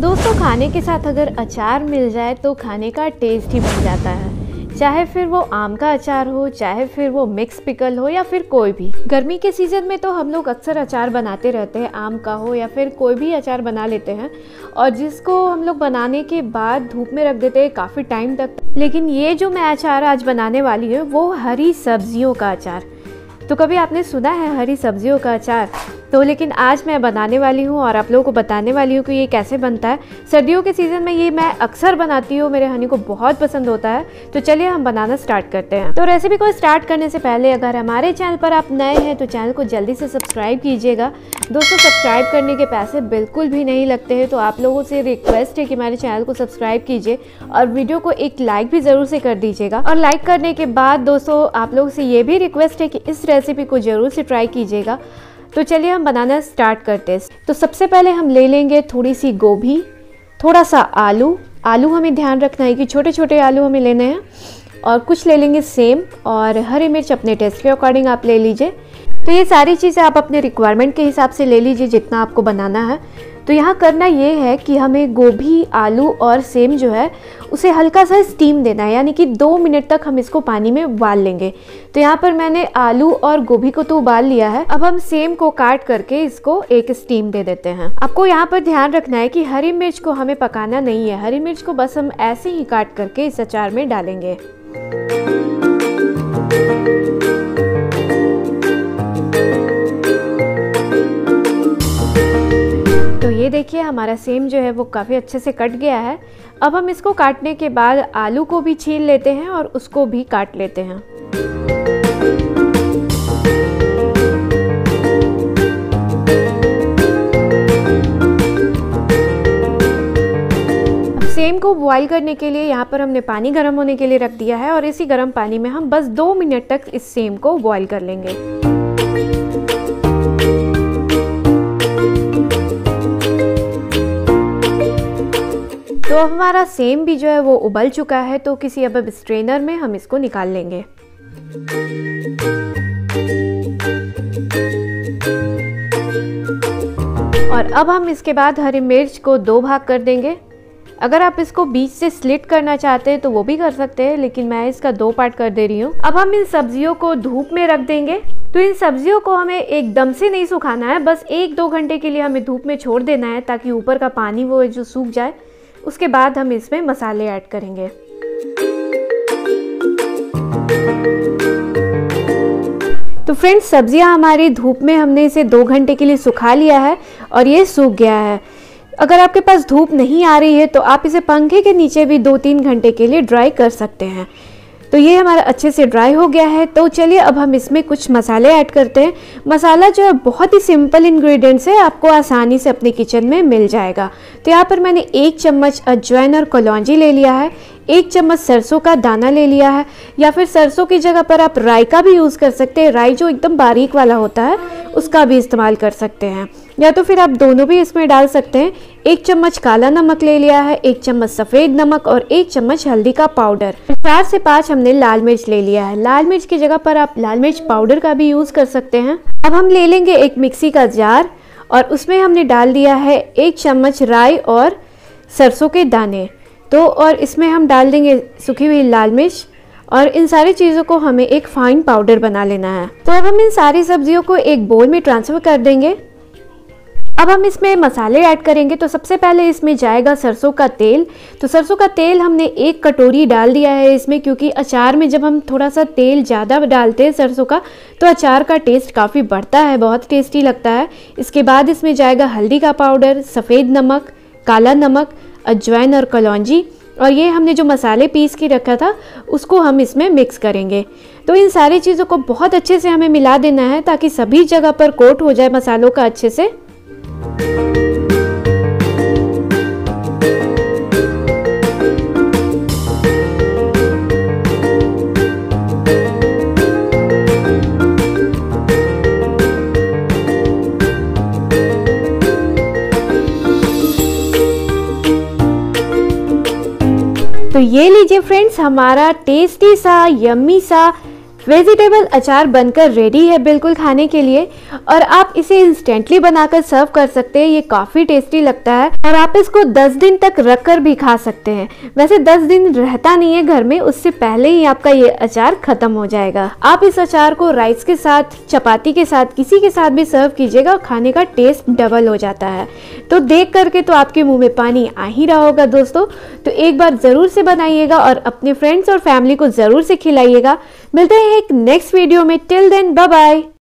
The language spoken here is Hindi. दोस्तों खाने के साथ अगर अचार मिल जाए तो खाने का टेस्ट ही बन जाता है, चाहे फिर वो आम का अचार हो, चाहे फिर वो मिक्स पिकल हो या फिर कोई भी। गर्मी के सीज़न में तो हम लोग अक्सर अचार बनाते रहते हैं, आम का हो या फिर कोई भी अचार बना लेते हैं और जिसको हम लोग बनाने के बाद धूप में रख देते हैं काफ़ी टाइम तक। लेकिन ये जो मैं अचार आज बनाने वाली हूँ वो हरी सब्जियों का अचार। तो कभी आपने सुना है हरी सब्जियों का अचार? तो लेकिन आज मैं बनाने वाली हूँ और आप लोगों को बताने वाली हूँ कि ये कैसे बनता है। सर्दियों के सीज़न में ये मैं अक्सर बनाती हूँ, मेरे हनी को बहुत पसंद होता है। तो चलिए हम बनाना स्टार्ट करते हैं। तो रेसिपी को स्टार्ट करने से पहले अगर हमारे चैनल पर आप नए हैं तो चैनल को जल्दी से सब्सक्राइब कीजिएगा। दोस्तों सब्सक्राइब करने के पैसे बिल्कुल भी नहीं लगते हैं, तो आप लोगों से रिक्वेस्ट है कि हमारे चैनल को सब्सक्राइब कीजिए और वीडियो को एक लाइक भी ज़रूर से कर दीजिएगा। और लाइक करने के बाद दोस्तों आप लोगों से ये भी रिक्वेस्ट है कि इस रेसिपी को ज़रूर से ट्राई कीजिएगा। तो चलिए हम बनाना स्टार्ट करते हैं। तो सबसे पहले हम ले लेंगे थोड़ी सी गोभी, थोड़ा सा आलू। आलू हमें ध्यान रखना है कि छोटे छोटे आलू हमें लेने हैं और कुछ ले लेंगे सेम, और हरी मिर्च अपने टेस्ट के अकॉर्डिंग आप ले लीजिए। तो ये सारी चीज़ें आप अपने रिक्वायरमेंट के हिसाब से ले लीजिए जितना आपको बनाना है। तो यहाँ करना ये है कि हमें गोभी, आलू और सेम जो है उसे हल्का सा स्टीम देना है, यानी कि 2 मिनट तक हम इसको पानी में उबाल लेंगे। तो यहाँ पर मैंने आलू और गोभी को तो उबाल लिया है, अब हम सेम को काट करके इसको एक स्टीम दे देते हैं। आपको यहाँ पर ध्यान रखना है कि हरी मिर्च को हमें पकाना नहीं है, हरी मिर्च को बस हम ऐसे ही काट करके इस अचार में डालेंगे। ये देखिए हमारा सेम जो है वो काफ़ी अच्छे से कट गया है। अब हम इसको काटने के बाद आलू को भी छील लेते हैं और उसको भी काट लेते हैं। सेम को बॉईल करने के लिए यहाँ पर हमने पानी गर्म होने के लिए रख दिया है और इसी गर्म पानी में हम बस 2 मिनट तक इस सेम को बॉईल कर लेंगे। तो अब हमारा सेम भी जो है वो उबल चुका है, तो किसी अब स्ट्रेनर में हम इसको निकाल लेंगे। और अब हम इसके बाद हरी मिर्च को 2 भाग कर देंगे। अगर आप इसको बीच से स्लिट करना चाहते हैं तो वो भी कर सकते हैं, लेकिन मैं इसका 2 पार्ट कर दे रही हूँ। अब हम इन सब्जियों को धूप में रख देंगे। तो इन सब्जियों को हमें एकदम से नहीं सुखाना है, बस 1-2 घंटे के लिए हमें धूप में छोड़ देना है ताकि ऊपर का पानी वो जो सूख जाए। उसके बाद हम इसमें मसाले ऐड करेंगे। तो फ्रेंड्स सब्जियां हमारी धूप में हमने इसे 2 घंटे के लिए सुखा लिया है और ये सूख गया है। अगर आपके पास धूप नहीं आ रही है तो आप इसे पंखे के नीचे भी 2-3 घंटे के लिए ड्राई कर सकते हैं। तो ये हमारा अच्छे से ड्राई हो गया है। तो चलिए अब हम इसमें कुछ मसाले ऐड करते हैं। मसाला जो है बहुत ही सिंपल इंग्रेडिएंट्स है, आपको आसानी से अपने किचन में मिल जाएगा। तो यहाँ पर मैंने 1 चम्मच अजवाइन और कलौंजी ले लिया है, 1 चम्मच सरसों का दाना ले लिया है, या फिर सरसों की जगह पर आप राई का भी यूज़ कर सकते हैं। राई जो एकदम बारीक वाला होता है उसका भी इस्तेमाल कर सकते हैं, या तो फिर आप दोनों भी इसमें डाल सकते हैं। 1 चम्मच काला नमक ले लिया है, 1 चम्मच सफ़ेद नमक और 1 चम्मच हल्दी का पाउडर। 4 से 5 हमने लाल मिर्च ले लिया है, लाल मिर्च की जगह पर आप लाल मिर्च पाउडर का भी यूज़ कर सकते हैं। अब हम ले लेंगे एक मिक्सी का जार और उसमें हमने डाल दिया है 1 चम्मच राई और सरसों के दाने। तो और इसमें हम डाल देंगे सूखी हुई लाल मिर्च और इन सारी चीज़ों को हमें एक फाइन पाउडर बना लेना है। तो अब हम इन सारी सब्जियों को एक बोल में ट्रांसफ़र कर देंगे। अब हम इसमें मसाले ऐड करेंगे। तो सबसे पहले इसमें जाएगा सरसों का तेल। तो सरसों का तेल हमने 1 कटोरी डाल दिया है इसमें, क्योंकि अचार में जब हम थोड़ा सा तेल ज़्यादा डालते हैं सरसों का तो अचार का टेस्ट काफ़ी बढ़ता है, बहुत टेस्टी लगता है। इसके बाद इसमें जाएगा हल्दी का पाउडर, सफ़ेद नमक, काला नमक, अजवाइन और कलौंजी, और ये हमने जो मसाले पीस के रखा था उसको हम इसमें मिक्स करेंगे। तो इन सारी चीज़ों को बहुत अच्छे से हमें मिला देना है ताकि सभी जगह पर कोट हो जाए मसालों का अच्छे से। तो ये लीजिए फ्रेंड्स हमारा टेस्टी सा यम्मी सा वेजिटेबल अचार बनकर रेडी है बिल्कुल खाने के लिए, और आप इसे इंस्टेंटली बनाकर सर्व कर सकते हैं। ये काफ़ी टेस्टी लगता है और आप इसको 10 दिन तक रखकर भी खा सकते हैं। वैसे 10 दिन रहता नहीं है घर में, उससे पहले ही आपका ये अचार खत्म हो जाएगा। आप इस अचार को राइस के साथ, चपाती के साथ, किसी के साथ भी सर्व कीजिएगा और खाने का टेस्ट डबल हो जाता है। तो देख करके तो आपके मुँह में पानी आ ही रहा होगा दोस्तों, तो एक बार ज़रूर से बनाइएगा और अपने फ्रेंड्स और फैमिली को ज़रूर से खिलाइएगा। मिलते हैं एक नेक्स्ट वीडियो में, टिल देन बाय बाय।